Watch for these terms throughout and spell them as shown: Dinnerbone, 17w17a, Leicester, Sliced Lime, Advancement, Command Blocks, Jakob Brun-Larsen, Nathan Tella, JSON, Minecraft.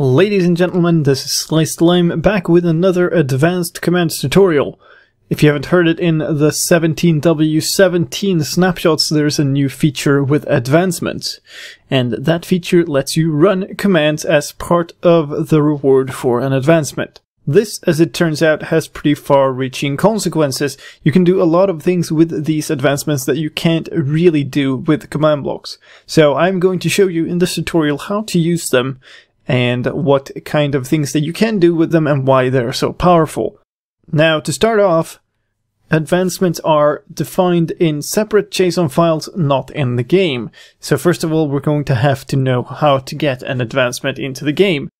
Ladies and gentlemen, this is Sliced Lime back with another advanced commands tutorial. If you haven't heard it in the 17W17 snapshots, there's a new feature with Advancement, and that feature lets you run commands as part of the reward for an advancement. This, as it turns out, has pretty far-reaching consequences. You can do a lot of things with these advancements that you can't really do with command blocks. So I'm going to show you in this tutorial how to use them and what kind of things that you can do with them and why they're so powerful. Now, to start off, advancements are defined in separate JSON files, not in the game. So first of all, we're going to have to know how to get an advancement into the game.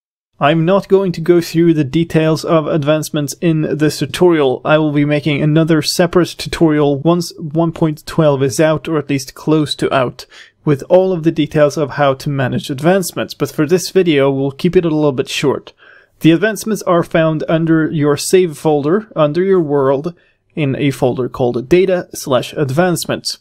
I'm not going to go through the details of advancements in this tutorial. I will be making another separate tutorial once 1.12 is out, or at least close to out, with all of the details of how to manage advancements. But for this video, we'll keep it a little bit short. The advancements are found under your save folder, under your world, in a folder called data/advancements.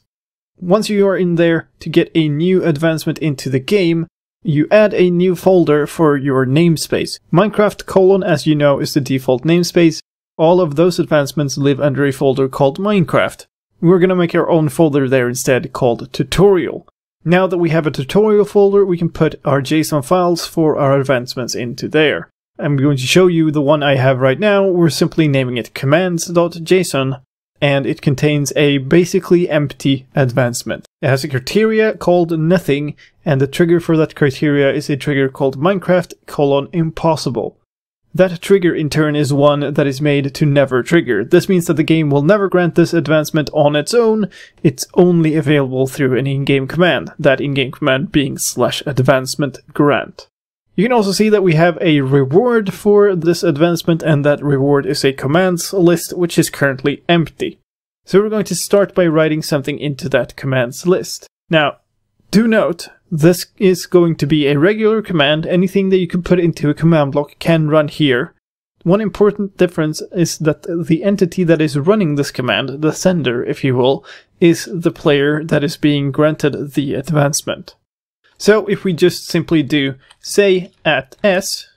Once you are in there, to get a new advancement into the game, you add a new folder for your namespace. Minecraft : as you know, is the default namespace. All of those advancements live under a folder called Minecraft. We're going to make our own folder there instead, called Tutorial. Now that we have a tutorial folder, we can put our JSON files for our advancements into there. I'm going to show you the one I have right now. We're simply naming it commands.json, and it contains a basically empty advancement. It has a criteria called nothing, and the trigger for that criteria is a trigger called Minecraft :impossible. That trigger in turn is one that is made to never trigger. This means that the game will never grant this advancement on its own. It's only available through an in-game command, that in-game command being /advancement grant. You can also see that we have a reward for this advancement, and that reward is a commands list, which is currently empty. So we're going to start by writing something into that commands list. Now, do note, this is going to be a regular command. Anything that you can put into a command block can run here. One important difference is that the entity that is running this command, the sender, if you will, is the player that is being granted the advancement. So if we just simply do say at s,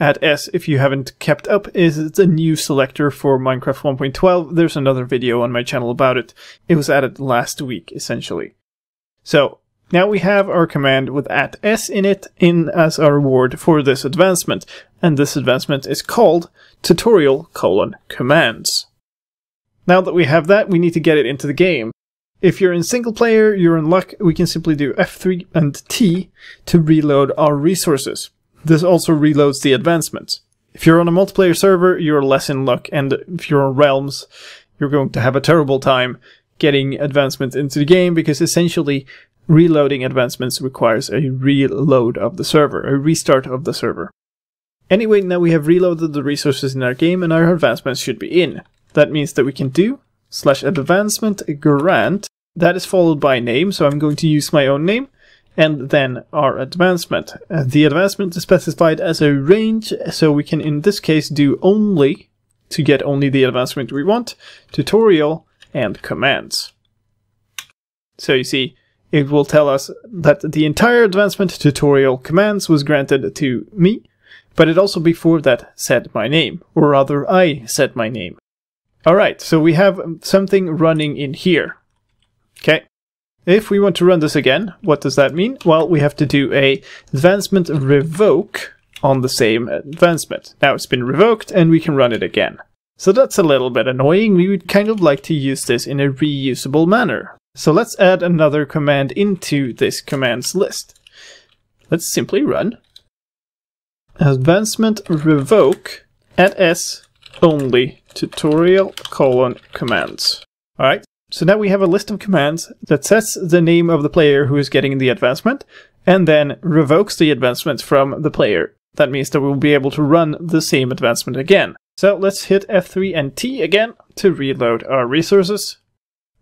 if you haven't kept up, is the new selector for Minecraft 1.12. There's another video on my channel about it. It was added last week, essentially. So now we have our command with at s in it in as our reward for this advancement. And this advancement is called tutorial :commands. Now that we have that, we need to get it into the game. If you're in single player, you're in luck. We can simply do F3 and T to reload our resources. This also reloads the advancements. If you're on a multiplayer server, you're less in luck, and if you're on realms, you're going to have a terrible time getting advancements into the game, because essentially reloading advancements requires a reload of the server, a restart of the server. Anyway, now we have reloaded the resources in our game, and our advancements should be in. That means that we can do /advancement grant, that is followed by name, so I'm going to use my own name, and then our advancement. The advancement is specified as a range, so we can in this case do only, to get only the advancement we want, tutorial and commands. So you see, it will tell us that the entire advancement tutorial commands was granted to me, but it also before that said my name, or rather I said my name. Alright, so we have something running in here. Okay. If we want to run this again, what does that mean? Well, we have to do a advancement revoke on the same advancement. Now it's been revoked and we can run it again. So that's a little bit annoying. We would kind of like to use this in a reusable manner. So let's add another command into this commands list. Let's simply run advancement revoke at s only tutorial :commands. Alright, so now we have a list of commands that sets the name of the player who is getting the advancement, and then revokes the advancement from the player. That means that we'll be able to run the same advancement again. So let's hit F3 and T again to reload our resources.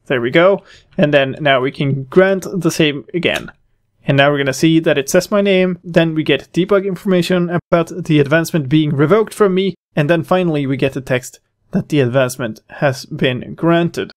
There we go. And then now we can grant the same again. And now we're going to see that it says my name, then we get debug information about the advancement being revoked from me, and then finally we get the text that the advancement has been granted.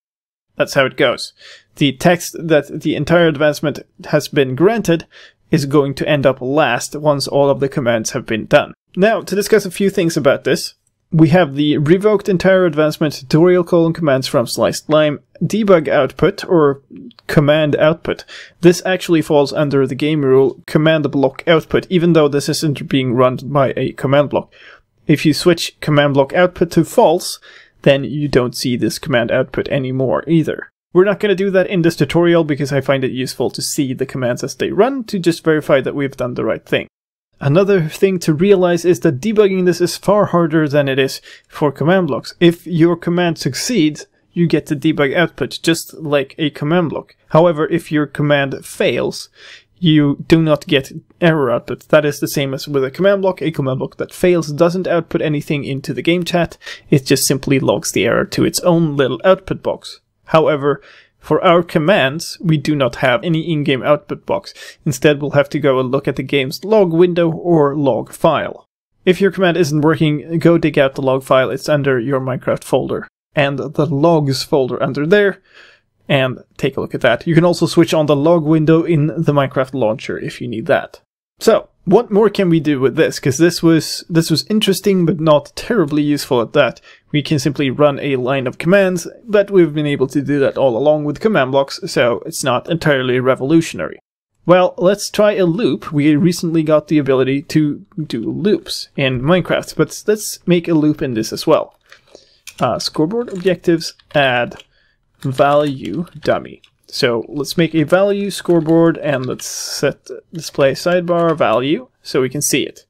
That's how it goes. The text that the entire advancement has been granted is going to end up last once all of the commands have been done. Now, to discuss a few things about this, we have the revoked entire advancement tutorial colon commands from Sliced Lime, debug output or command output. This actually falls under the game rule command block output, even though this isn't being run by a command block. If you switch command block output to false, then you don't see this command output anymore either. We're not going to do that in this tutorial because I find it useful to see the commands as they run to just verify that we've done the right thing. Another thing to realize is that debugging this is far harder than it is for command blocks. If your command succeeds, you get the debug output just like a command block. However, if your command fails, you do not get error output. That is the same as with a command block. A command block that fails doesn't output anything into the game chat. It just simply logs the error to its own little output box. However, for our commands, we do not have any in-game output box. Instead, we'll have to go and look at the game's log window or log file. If your command isn't working, go dig out the log file. It's under your Minecraft folder and the logs folder under there, and take a look at that. You can also switch on the log window in the Minecraft launcher if you need that. So, what more can we do with this? Because this was interesting, but not terribly useful at that. We can simply run a line of commands, but we've been able to do that all along with command blocks, so it's not entirely revolutionary. Well, let's try a loop. We recently got the ability to do loops in Minecraft, but let's make a loop in this as well. Scoreboard objectives add value dummy. So let's make a value scoreboard and let's set display sidebar value so we can see it.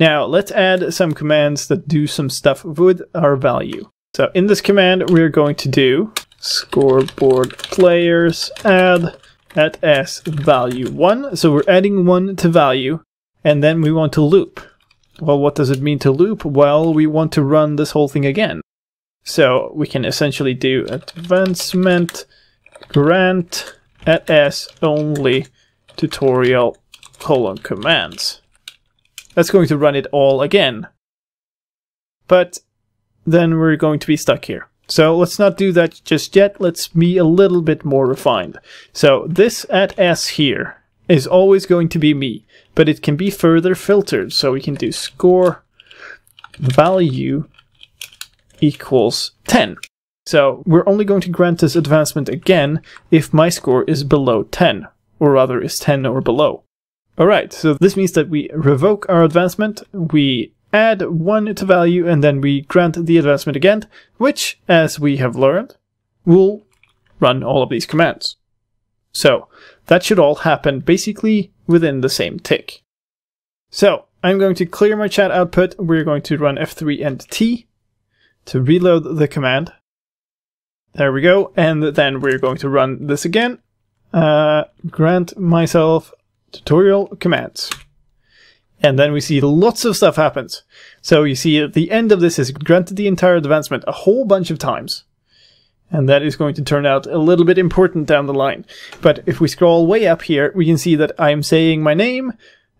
Now let's add some commands that do some stuff with our value. So in this command we're going to do scoreboard players add at s value 1. So we're adding 1 to value and then we want to loop. Well, what does it mean to loop? Well, we want to run this whole thing again. So we can essentially do advancement grant at s only tutorial colon commands. That's going to run it all again. But then we're going to be stuck here. So let's not do that just yet. Let's be a little bit more refined. So this at s here is always going to be me, but it can be further filtered. So we can do score value equals 10. So we're only going to grant this advancement again if my score is below 10, or rather is 10 or below. Alright, so this means that we revoke our advancement, we add 1 to value, and then we grant the advancement again, which, as we have learned, will run all of these commands. So that should all happen basically within the same tick. So I'm going to clear my chat output, we're going to run F3 and T to reload the command. There we go, and then we're going to run this again. Grant myself tutorial commands. And then we see lots of stuff happens. So you see at the end of this is granted the entire advancement a whole bunch of times. And that is going to turn out a little bit important down the line. But if we scroll way up here, we can see that I'm saying my name,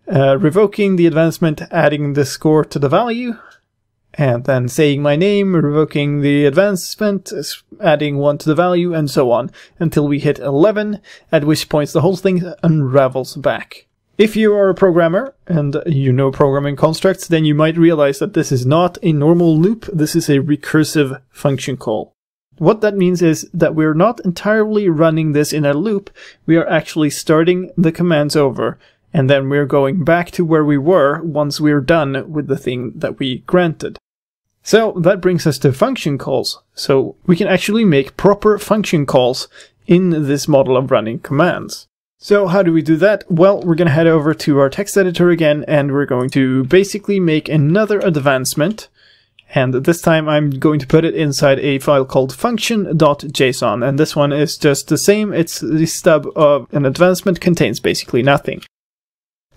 revoking the advancement, adding the score to the value, and then saying my name, revoking the advancement, adding 1 to the value, and so on, until we hit 11, at which point the whole thing unravels back. If you are a programmer, and you know programming constructs, then you might realize that this is not a normal loop, this is a recursive function call. What that means is that we're not entirely running this in a loop, we are actually starting the commands over, and then we're going back to where we were once we're done with the thing that we granted. So that brings us to function calls. So we can actually make proper function calls in this model of running commands. So how do we do that? Well, we're going to head over to our text editor again, and we're going to basically make another advancement. And this time I'm going to put it inside a file called function.json. And this one is just the same. It's the stub of an advancement, contains basically nothing.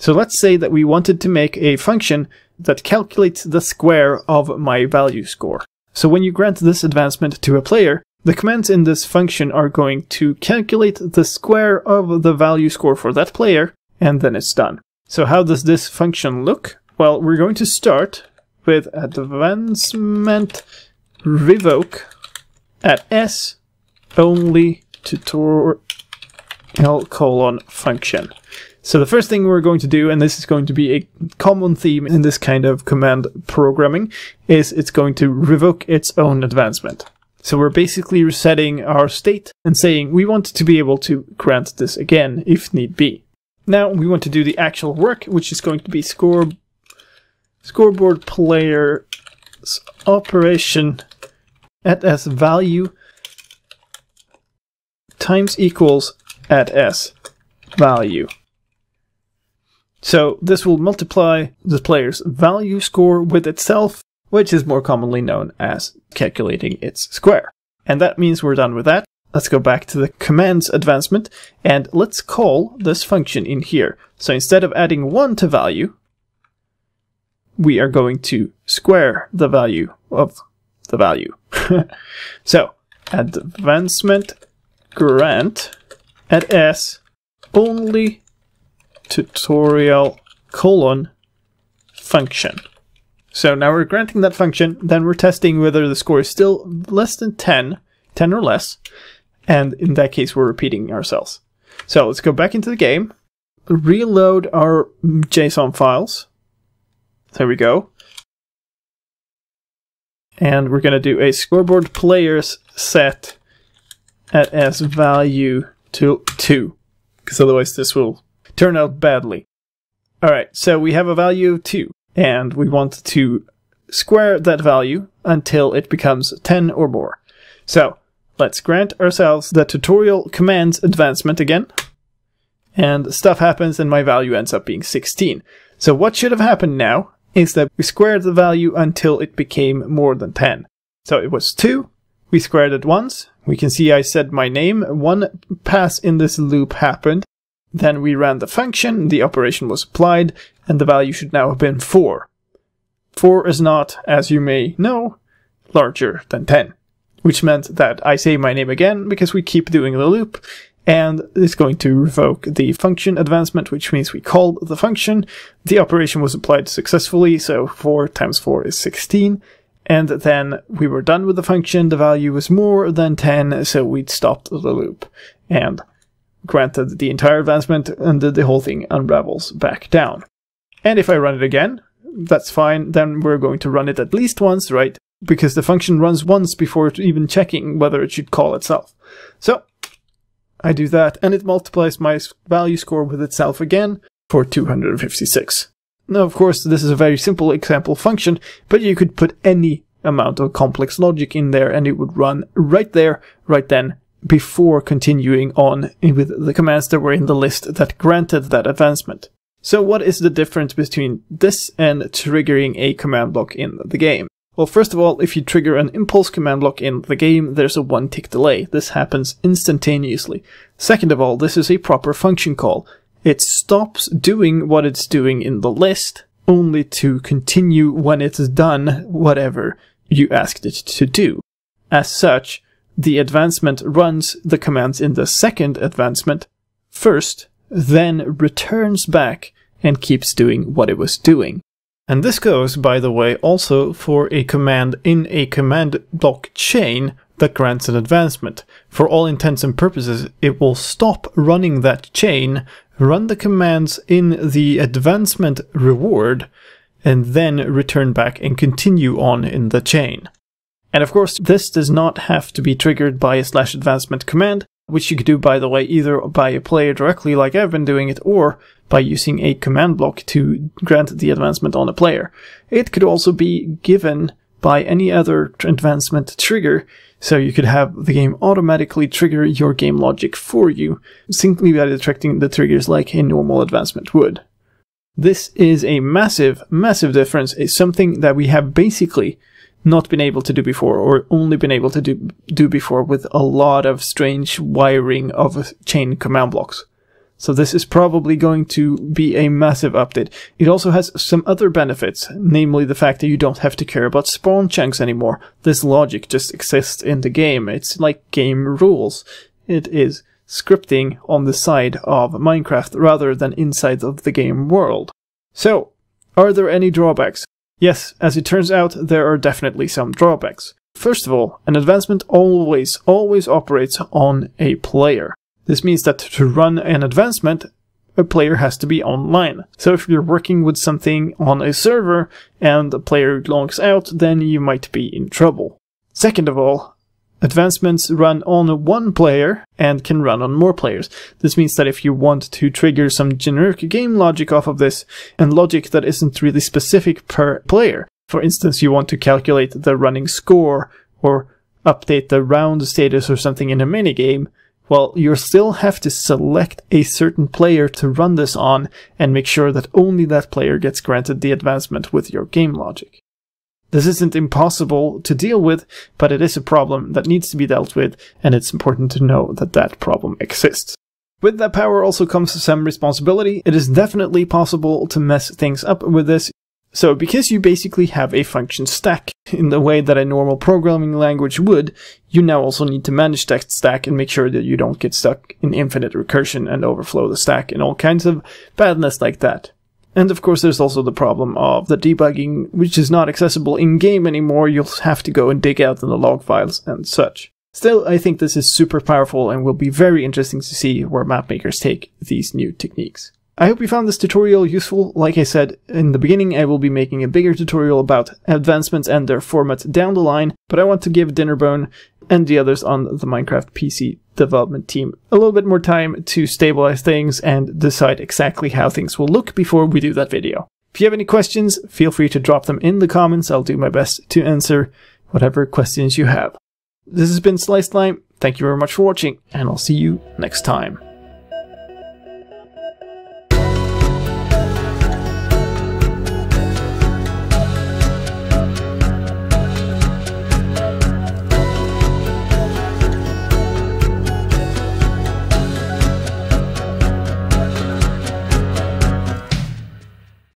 So let's say that we wanted to make a function that calculates the square of my value score. So when you grant this advancement to a player, the commands in this function are going to calculate the square of the value score for that player, and then it's done. So how does this function look? Well, we're going to start with advancement revoke at s only tutorial colon function. So the first thing we're going to do, and this is going to be a common theme in this kind of command programming, is it's going to revoke its own advancement. So we're basically resetting our state and saying we want to be able to grant this again if need be. Now we want to do the actual work, which is going to be scoreboard player's operation at s value times equals at s value. So this will multiply the player's value score with itself, which is more commonly known as calculating its square. And that means we're done with that. Let's go back to the commands advancement and let's call this function in here. So instead of adding 1 to value, we are going to square the value of the value. So advancement grant at s only tutorial : function. So now we're granting that function, then we're testing whether the score is still less than 10 or less, and in that case we're repeating ourselves. So let's go back into the game, reload our JSON files, there we go, and we're going to do a scoreboard players set at s value to 2, because otherwise this will turn out badly. Alright, so we have a value of 2, and we want to square that value until it becomes 10 or more. So let's grant ourselves the tutorial commands advancement again, and stuff happens and my value ends up being 16. So what should have happened now is that we squared the value until it became more than 10. So it was 2, we squared it once, we can see I said my name, one pass in this loop happened, then we ran the function, the operation was applied, and the value should now have been 4. 4 is not, as you may know, larger than 10, which meant that I say my name again because we keep doing the loop, and it's going to revoke the function advancement, which means we called the function, the operation was applied successfully, so 4 times 4 is 16, and then we were done with the function, the value was more than 10, so we'd stopped the loop, and granted the entire advancement, and the whole thing unravels back down. And if I run it again, that's fine, then we're going to run it at least once, right? Because the function runs once before even checking whether it should call itself. So I do that, and it multiplies my value score with itself again for 256. Now, of course, this is a very simple example function, but you could put any amount of complex logic in there, and it would run right there, right then, before continuing on with the commands that were in the list that granted that advancement. So what is the difference between this and triggering a command block in the game? Well, first of all, if you trigger an impulse command block in the game, there's a 1-tick delay. This happens instantaneously. Second of all, this is a proper function call. It stops doing what it's doing in the list, only to continue when it's done whatever you asked it to do. As such, the advancement runs the commands in the second advancement first, then returns back and keeps doing what it was doing. And this goes, by the way, also for a command in a command block chain that grants an advancement. For all intents and purposes, it will stop running that chain, run the commands in the advancement reward, and then return back and continue on in the chain. And of course, this does not have to be triggered by a /advancement command, which you could do, by the way, either by a player directly like I've been doing it, or by using a command block to grant the advancement on a player. It could also be given by any other advancement trigger, so you could have the game automatically trigger your game logic for you, simply by detecting the triggers like a normal advancement would. This is a massive, massive difference. It's something that we have basically not been able to do before, or only been able to do before with a lot of strange wiring of chain command blocks. So this is probably going to be a massive update. It also has some other benefits, namely the fact that you don't have to care about spawn chunks anymore. This logic just exists in the game. It's like game rules. It is scripting on the side of Minecraft rather than inside of the game world. So, are there any drawbacks? Yes, as it turns out, there are definitely some drawbacks. First of all, an advancement always operates on a player. This means that to run an advancement, a player has to be online. So if you're working with something on a server and a player logs out, then you might be in trouble. Second of all, advancements run on one player and can run on more players. This means that if you want to trigger some generic game logic off of this, and logic that isn't really specific per player, for instance, you want to calculate the running score or update the round status or something in a minigame, well, you still have to select a certain player to run this on and make sure that only that player gets granted the advancement with your game logic. This isn't impossible to deal with, but it is a problem that needs to be dealt with, and it's important to know that that problem exists. With that power also comes some responsibility. It is definitely possible to mess things up with this. So because you basically have a function stack in the way that a normal programming language would, you now also need to manage that stack and make sure that you don't get stuck in infinite recursion and overflow the stack and all kinds of badness like that. And of course there's also the problem of the debugging, which is not accessible in-game anymore. You'll have to go and dig out in the log files and such. Still, I think this is super powerful and will be very interesting to see where mapmakers take these new techniques. I hope you found this tutorial useful. Like I said in the beginning, I will be making a bigger tutorial about advancements and their format down the line, but I want to give Dinnerbone and the others on the Minecraft PC development team a little bit more time to stabilize things and decide exactly how things will look before we do that video. If you have any questions, feel free to drop them in the comments. I'll do my best to answer whatever questions you have. This has been Sliced Lime. Thank you very much for watching, and I'll see you next time.